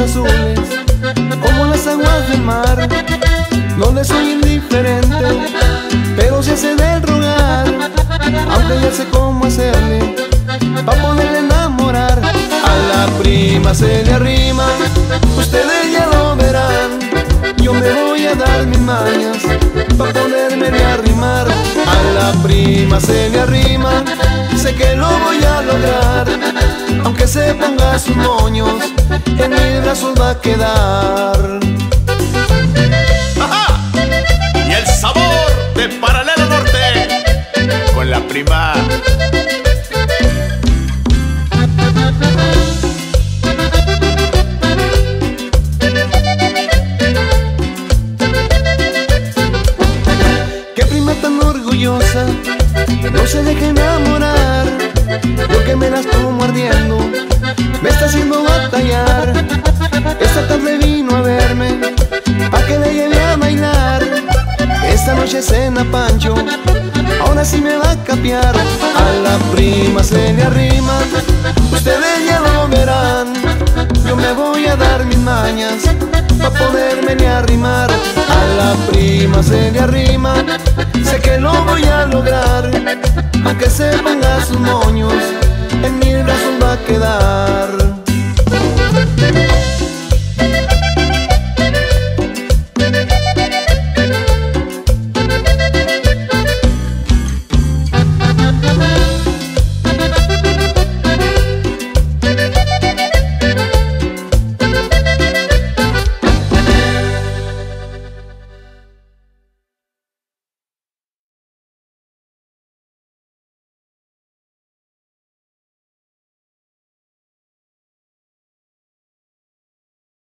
azules como las aguas del mar. No le soy indiferente, pero se hace del rogar, aunque ya sé cómo hacerle pa' poderle enamorar. A la prima se le arrima, ustedes ya lo verán. Yo me voy a dar mis mañas pa' poderme de arrimar. A la prima se le arrima, sé que lo voy a lograr. Aunque se ponga sus moños, en mis brazos va a quedar. ¡Ajá! Y el sabor de Paralelo Norte con la prima. Qué prima tan orgullosa, no se deja enamorar. Yo que me la tomo ardiendo, me está haciendo batallar. Esta tarde vino a verme, pa' que le lleve a bailar. Esta noche cena Pancho, ahora sí me va a capear. A la prima se le arrima, ustedes ya lo verán. Yo me voy a dar mis mañas, pa' poderme ni arrimar. A la prima se le arrima.